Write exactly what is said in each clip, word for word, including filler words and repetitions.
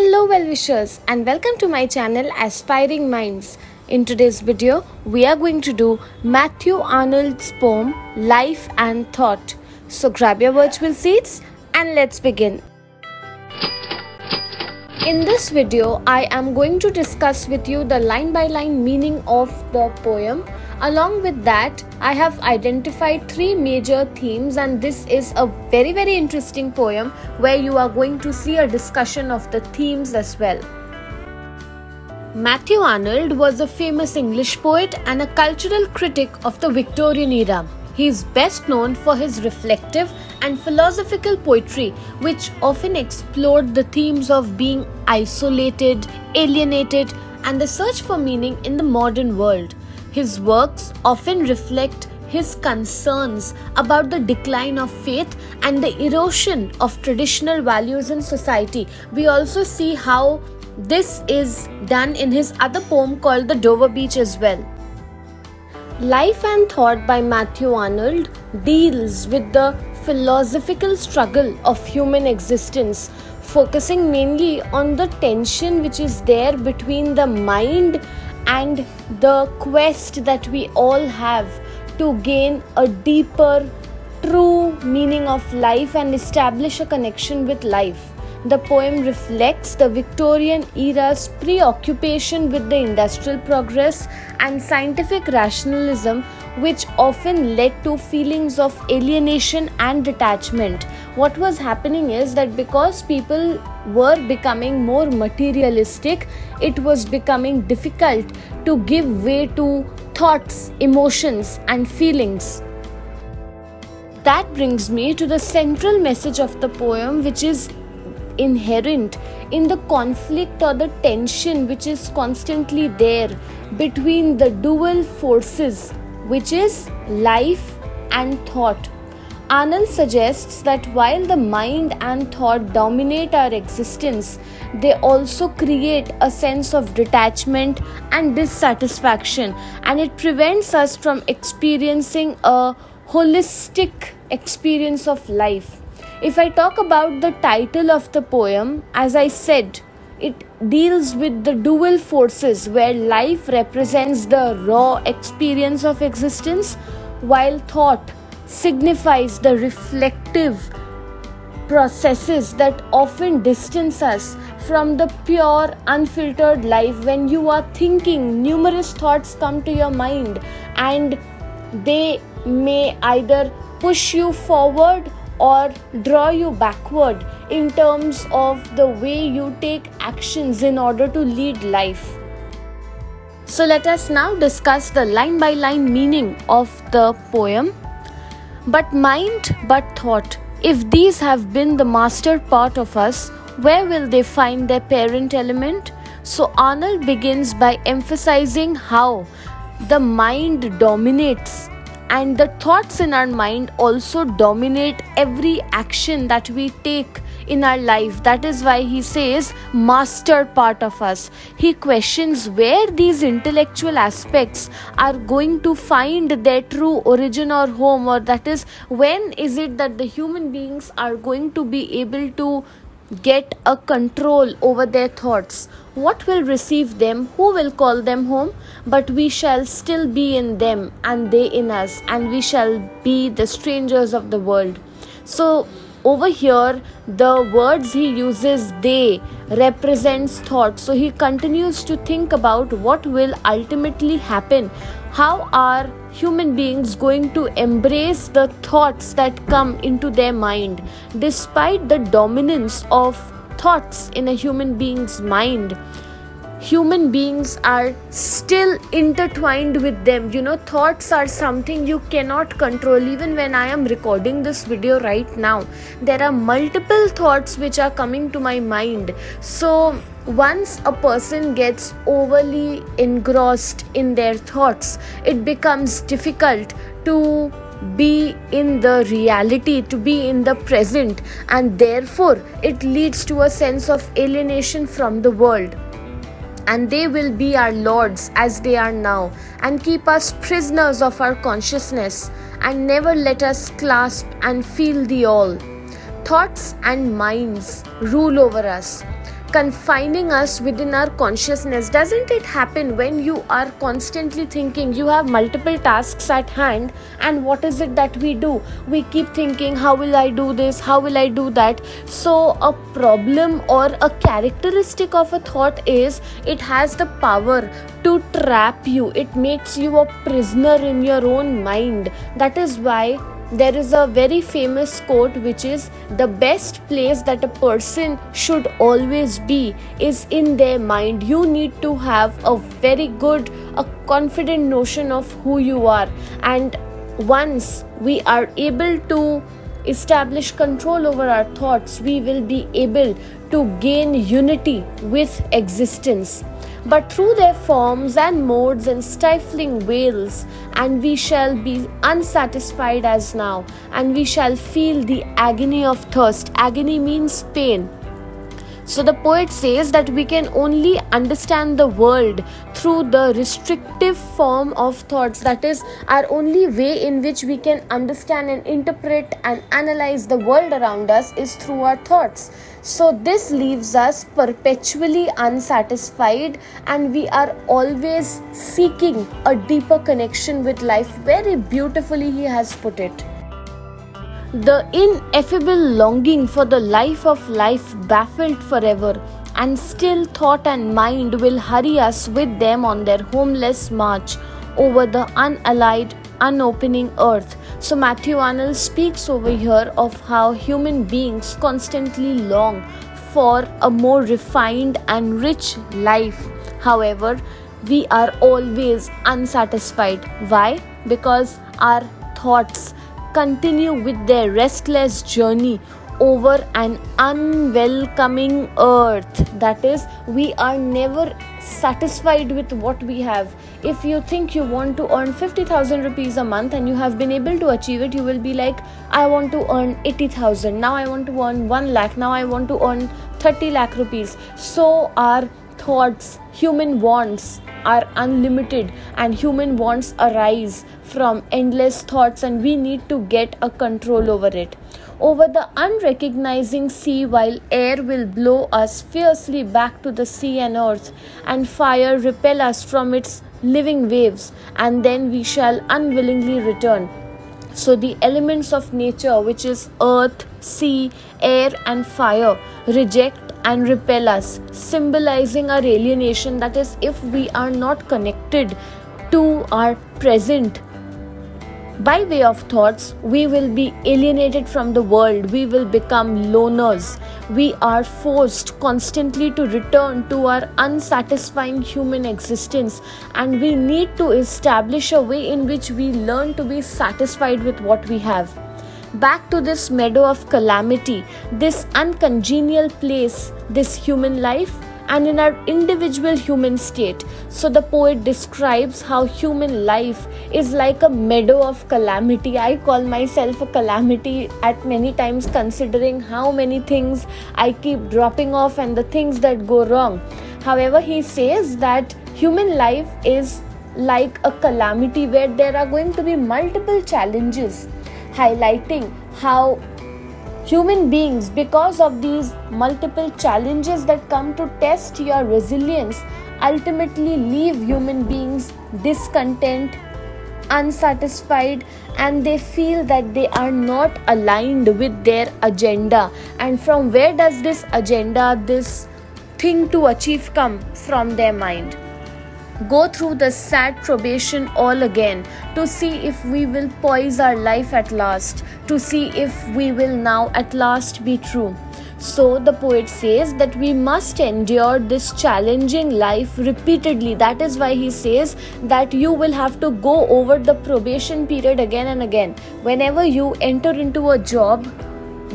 Hello well-wishers and welcome to my channel Aspiring Minds. In today's video, we are going to do Matthew Arnold's poem Life and Thought. So grab your virtual seats and let's begin. In this video, I am going to discuss with you the line-by-line meaning of the poem. Along with that, I have identified three major themes, and this is a very very interesting poem where you are going to see a discussion of the themes as well. Matthew Arnold was a famous English poet and a cultural critic of the Victorian era. He is best known for his reflective and philosophical poetry, which often explored the themes of being isolated, alienated, and the search for meaning in the modern world. His works often reflect his concerns about the decline of faith and the erosion of traditional values in society. We also see how this is done in his other poem called The Dover Beach as well. Life and Thought by Matthew Arnold deals with the philosophical struggle of human existence, focusing mainly on the tension which is there between the mind and the quest that we all have to gain a deeper, true meaning of life and establish a connection with life. The poem reflects the Victorian era's preoccupation with the industrial progress and scientific rationalism, which often led to feelings of alienation and detachment. What was happening is that because people were becoming more materialistic, it was becoming difficult to give way to thoughts, emotions, and feelings. That brings me to the central message of the poem, which is inherent in the conflict or the tension which is constantly there between the dual forces, which is life and thought. Arnold suggests that while the mind and thought dominate our existence, they also create a sense of detachment and dissatisfaction, and it prevents us from experiencing a holistic experience of life. If I talk about the title of the poem, as I said, it deals with the dual forces where life represents the raw experience of existence, while thought signifies the reflective processes that often distance us from the pure, unfiltered life. When you are thinking, numerous thoughts come to your mind, and they may either push you forward or draw you backward in terms of the way you take actions in order to lead life. So let us now discuss the line by line meaning of the poem. But mind, but thought, if these have been the master part of us, where will they find their parent element? So Arnold begins by emphasizing how the mind dominates, and the thoughts in our mind also dominate every action that we take in our life. That is why he says master part of us. He questions where these intellectual aspects are going to find their true origin or home, or that is, when is it that the human beings are going to be able to get a control over their thoughts? What will receive them? Who will call them home? But we shall still be in them and they in us, and we shall be the strangers of the world. So over here, the words he uses, they, represents thought. So he continues to think about what will ultimately happen. How are human beings going to embrace the thoughts that come into their mind? Despite the dominance of thoughts in a human being's mind, human beings are still intertwined with them. You know, thoughts are something you cannot control. Even when I am recording this video right now, there are multiple thoughts which are coming to my mind. So once a person gets overly engrossed in their thoughts, it becomes difficult to be in the reality, to be in the present, and therefore it leads to a sense of alienation from the world. And they will be our lords as they are now, and keep us prisoners of our consciousness, and never let us clasp and feel the all. Thoughts and minds rule over us. confining us within our consciousness. Doesn't it happen when you are constantly thinking? You have multiple tasks at hand, and what is it that we do? We keep thinking, how will I do this? How will I do that? So a problem or a characteristic of a thought is it has the power to trap you. It makes you a prisoner in your own mind. That is why there is a very famous quote, which is, the best place that a person should always be is in their mind. You need to have a very good, a confident notion of who you are. And once we are able to establish control over our thoughts, we will be able to gain unity with existence. But through their forms and modes and stifling wails, and we shall be unsatisfied as now, and we shall feel the agony of thirst. Agony means pain. So the poet says that we can only understand the world through the restrictive form of thoughts. That is our only way in which we can understand and interpret and analyze the world around us is through our thoughts. So this leaves us perpetually unsatisfied, and we are always seeking a deeper connection with life. Very beautifully he has put it. The ineffable longing for the life of life baffled forever, and still thought and mind will hurry us with them on their homeless march over the unallied, unopening earth. So Matthew Arnold speaks over here of how human beings constantly long for a more refined and rich life. However, we are always unsatisfied. Why? Because our thoughts continue with their restless journey over an unwelcoming earth. That is, we are never satisfied with what we have. If you think you want to earn fifty thousand rupees a month and you have been able to achieve it, you will be like, I want to earn eighty thousand. Now I want to earn one lakh. Now I want to earn thirty lakh rupees. So our thoughts, human wants are unlimited, and human wants arise from endless thoughts, and we need to get a control over it. Over the unrecognizing sea, while air will blow us fiercely back to the sea and earth, and fire repel us from its living waves, and then we shall unwillingly return. So the elements of nature, which is earth, sea, air and fire, reject and repel us, symbolizing our alienation. That is, if we are not connected to our present by way of thoughts, we will be alienated from the world. We will become loners. We are forced constantly to return to our unsatisfying human existence, and we need to establish a way in which we learn to be satisfied with what we have. Back to this meadow of calamity, this uncongenial place, this human life, and in our individual human state. So the poet describes how human life is like a meadow of calamity. I call myself a calamity at many times, considering how many things I keep dropping off and the things that go wrong. However, he says that human life is like a calamity where there are going to be multiple challenges, highlighting how human beings, because of these multiple challenges that come to test your resilience, ultimately leave human beings discontent, unsatisfied, and they feel that they are not aligned with their agenda. And from where does this agenda, this thing to achieve, come? From their mind. Go through the sad probation all again to see if we will poise our life at last, to see if we will now at last be true. So the poet says that we must endure this challenging life repeatedly. That is why he says that you will have to go over the probation period again and again. Whenever you enter into a job,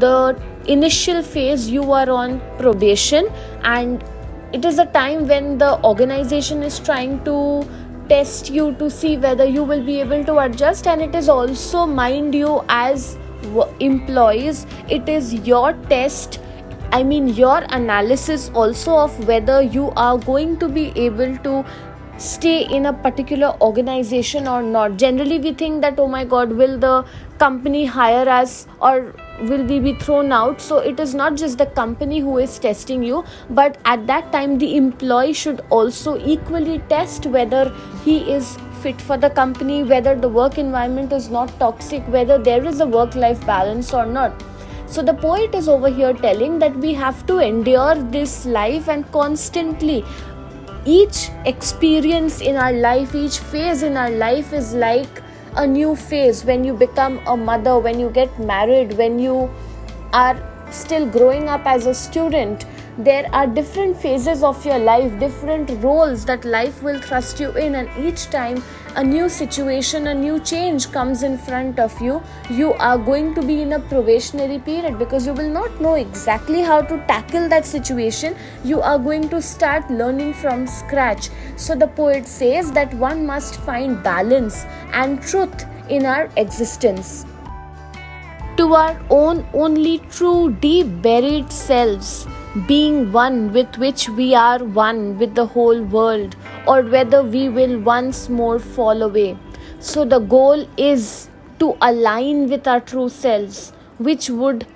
the initial phase you are on probation, and it is a time when the organization is trying to test you to see whether you will be able to adjust, and it is also, mind you, as employees, it is your test, I mean your analysis also of whether you are going to be able to stay in a particular organization or not. Generally we think that, oh my god, will the company hire us, or will be, be thrown out. So it is not just the company who is testing you, but at that time the employee should also equally test whether he is fit for the company, whether the work environment is not toxic, whether there is a work-life balance or not. So the poet is over here telling that we have to endure this life and constantly each experience in our life, each phase in our life is like a new phase. When you become a mother, when you get married, when you are still growing up as a student, there are different phases of your life, different roles that life will thrust you in, and each time a new situation, a new change comes in front of you. You are going to be in a probationary period because you will not know exactly how to tackle that situation. You are going to start learning from scratch. So the poet says that one must find balance and truth in our existence. To our own only true deep buried selves, being one with which we are one with the whole world, or whether we will once more fall away. So the goal is to align with our true selves, which would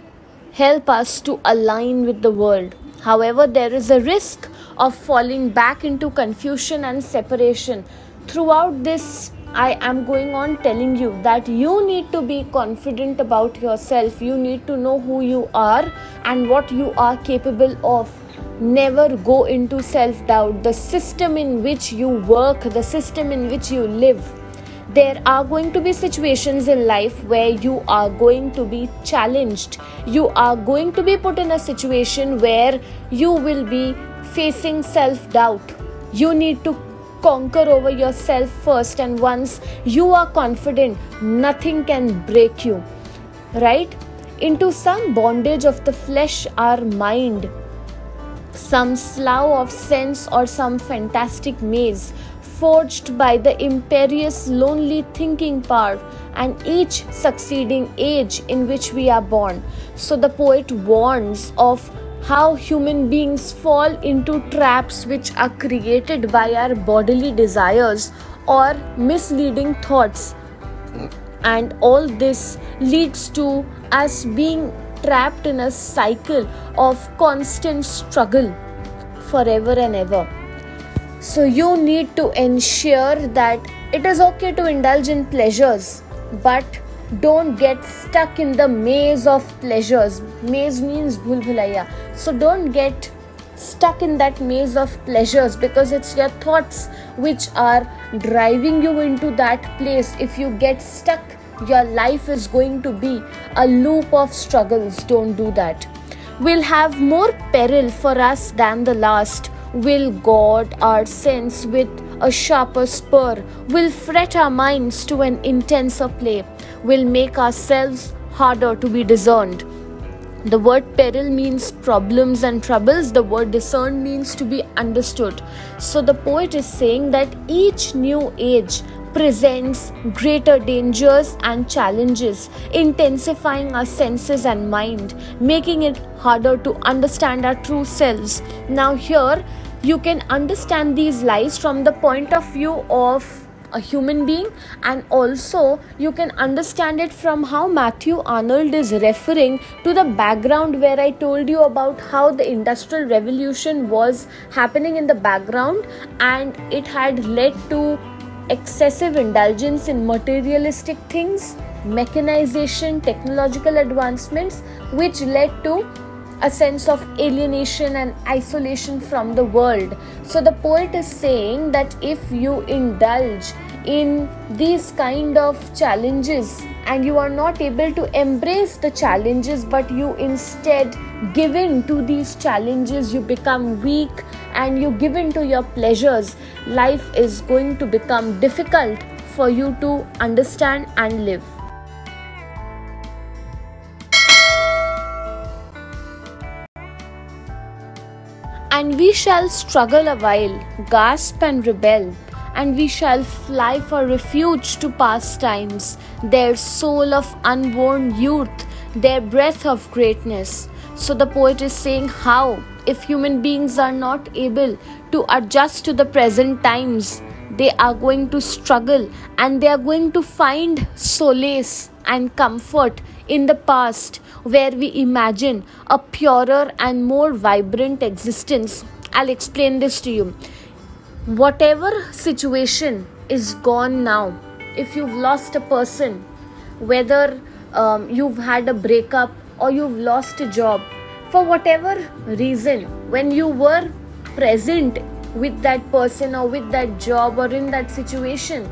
help us to align with the world. However, there is a risk of falling back into confusion and separation. Throughout this, I am going on telling you that you need to be confident about yourself. You need to know who you are and what you are capable of. Never go into self-doubt. The system in which you work, the system in which you live. There are going to be situations in life where you are going to be challenged. You are going to be put in a situation where you will be facing self-doubt. You need to conquer over yourself first, and once you are confident, nothing can break you, right? Into some bondage of the flesh or mind, some slough of sense or some fantastic maze forged by the imperious, lonely thinking power and each succeeding age in which we are born. So the poet warns of how human beings fall into traps which are created by our bodily desires or misleading thoughts. And all this leads to us being trapped in a cycle of constant struggle forever and ever. So you need to ensure that it is okay to indulge in pleasures, but don't get stuck in the maze of pleasures. Maze means bhul bhulaiya. So don't get stuck in that maze of pleasures, because it's your thoughts which are driving you into that place. If you get stuck, your life is going to be a loop of struggles. Don't do that. We'll have more peril for us than the last. We'll guard our sense with a sharper spur. We'll fret our minds to an intenser play. Will make ourselves harder to be discerned. The word peril means problems and troubles. The word discern means to be understood. So the poet is saying that each new age presents greater dangers and challenges, intensifying our senses and mind, making it harder to understand our true selves. Now here you can understand these lies from the point of view of a human being, and also you can understand it from how Matthew Arnold is referring to the background, where I told you about how the Industrial Revolution was happening in the background and it had led to excessive indulgence in materialistic things, mechanization, technological advancements, which led to a sense of alienation and isolation from the world. So the poet is saying that if you indulge in these kind of challenges and you are not able to embrace the challenges, but you instead give in to these challenges, you become weak and you give in to your pleasures, life is going to become difficult for you to understand and live. And we shall struggle a while, gasp and rebel, and we shall fly for refuge to past times, their soul of unborn youth, their breath of greatness. So the poet is saying how, if human beings are not able to adjust to the present times, they are going to struggle and they are going to find solace and comfort in the past, where we imagine a purer and more vibrant existence. I'll explain this to you. Whatever situation is gone now, if you've lost a person, whether um, you've had a breakup or you've lost a job, for whatever reason, when you were present with that person or with that job or in that situation,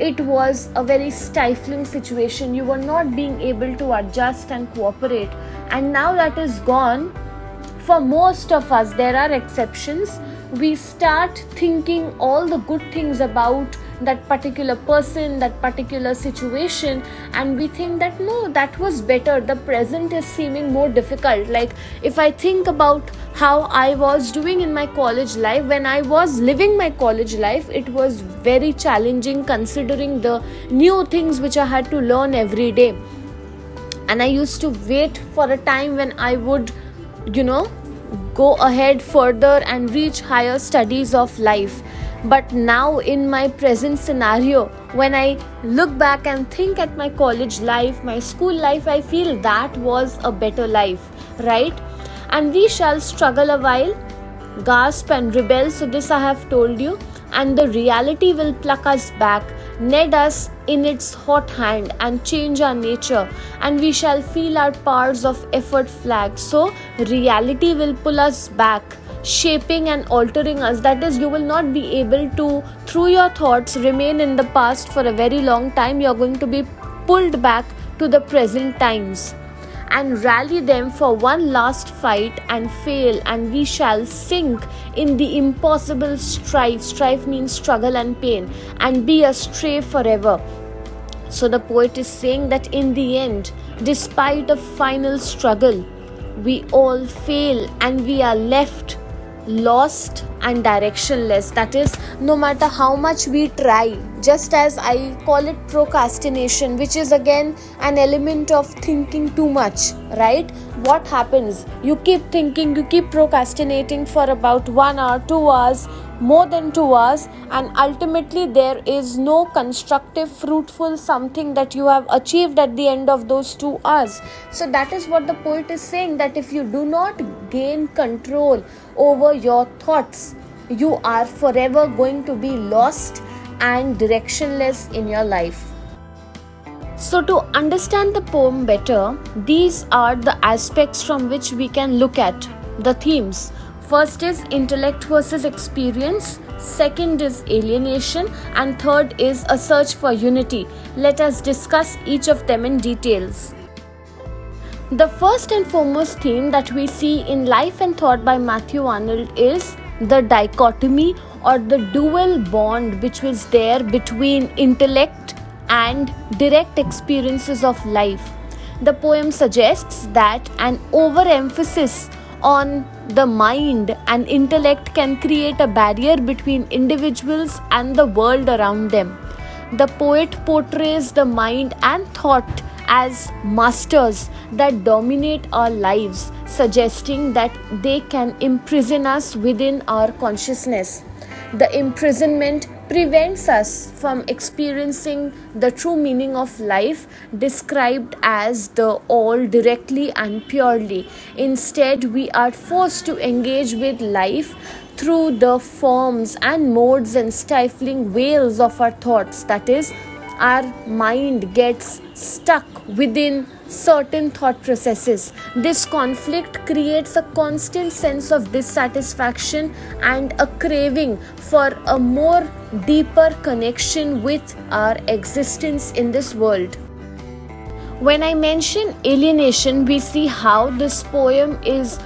it was a very stifling situation. You were not being able to adjust and cooperate. And now that is gone. For most of us, there are exceptions. We start thinking all the good things about that particular person, that particular situation, and we think that no, that was better. The present is seeming more difficult. Like if I think about how I was doing in my college life, when I was living my college life, it was very challenging considering the new things which I had to learn every day. And I used to wait for a time when I would, you know, go ahead further and reach higher studies of life. But now in my present scenario, when I look back and think at my college life, my school life, I feel that was a better life, right? And we shall struggle a while, gasp and rebel, so this I have told you. And the reality will pluck us back, net us in its hot hand and change our nature, and we shall feel our powers of effort flag. So reality will pull us back, shaping and altering us. That is, you will not be able to, through your thoughts, remain in the past for a very long time. You are going to be pulled back to the present times and rally them for one last fight and fail, and we shall sink in the impossible strife. Strife means struggle and pain, and be astray forever. So the poet is saying that in the end, despite a final struggle, we all fail and we are left lost and directionless. That is, no matter how much we try, just as I call it procrastination, which is again an element of thinking too much, right? What happens? You keep thinking, you keep procrastinating for about one hour, two hours, more than two hours, and ultimately there is no constructive, fruitful something that you have achieved at the end of those two hours. So that is what the poet is saying, that if you do not gain control over your thoughts, you are forever going to be lost and directionless in your life. So to understand the poem better, these are the aspects from which we can look at the themes. First is intellect versus experience, second is alienation, and third is a search for unity. Let us discuss each of them in details. The first and foremost theme that we see in Life and Thought by Matthew Arnold is the dichotomy or the dual bond which was there between intellect and direct experiences of life. The poem suggests that an overemphasis on the mind and intellect can create a barrier between individuals and the world around them. The poet portrays the mind and thought as masters that dominate our lives, suggesting that they can imprison us within our consciousness. The imprisonment prevents us from experiencing the true meaning of life, described as the all directly and purely. Instead, we are forced to engage with life through the forms and modes and stifling veils of our thoughts. That is, our mind gets stuck within certain thought processes. This conflict creates a constant sense of dissatisfaction and a craving for a more deeper connection with our existence in this world. When I mention alienation, we see how this poem is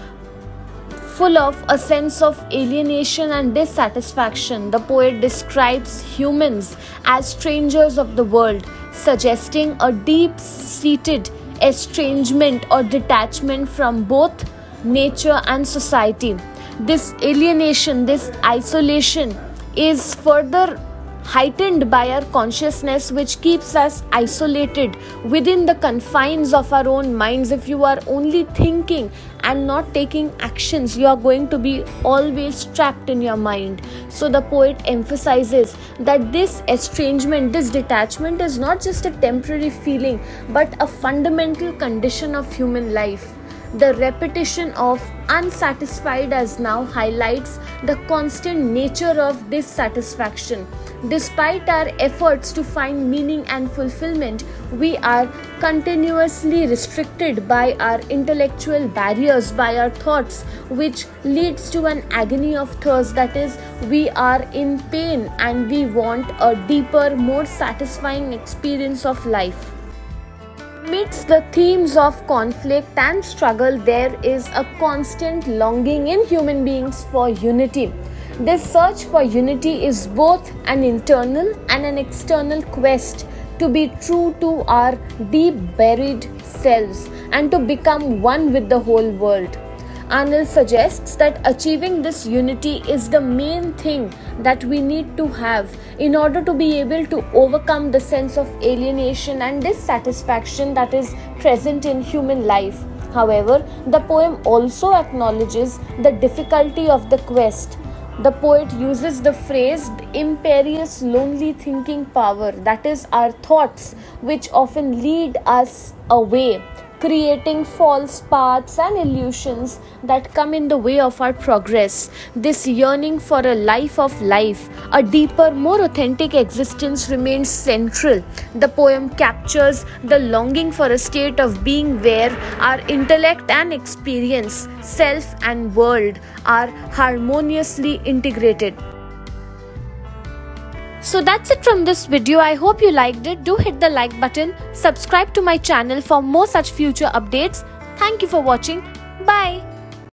full of a sense of alienation and dissatisfaction. The poet describes humans as strangers of the world, suggesting a deep-seated estrangement or detachment from both nature and society. This alienation, this isolation is further heightened by our consciousness, which keeps us isolated within the confines of our own minds. If you are only thinking and not taking actions, you are going to be always trapped in your mind. So the poet emphasizes that this estrangement, this detachment is not just a temporary feeling, but a fundamental condition of human life. The repetition of unsatisfied as now highlights the constant nature of dissatisfaction. Despite our efforts to find meaning and fulfillment, we are continuously restricted by our intellectual barriers, by our thoughts, which leads to an agony of thirst. That is, we are in pain and we want a deeper, more satisfying experience of life. Amidst the themes of conflict and struggle, there is a constant longing in human beings for unity. This search for unity is both an internal and an external quest to be true to our deep buried selves and to become one with the whole world. Arnold suggests that achieving this unity is the main thing that we need to have in order to be able to overcome the sense of alienation and dissatisfaction that is present in human life. However, the poem also acknowledges the difficulty of the quest. The poet uses the phrase imperious lonely thinking power, that is our thoughts, which often lead us away, creating false paths and illusions that come in the way of our progress. This yearning for a life of life, a deeper, more authentic existence remains central. The poem captures the longing for a state of being where our intellect and experience, self and world, are harmoniously integrated. So that's it from this video. I hope you liked it. Do hit the like button. Subscribe to my channel for more such future updates. Thank you for watching. Bye.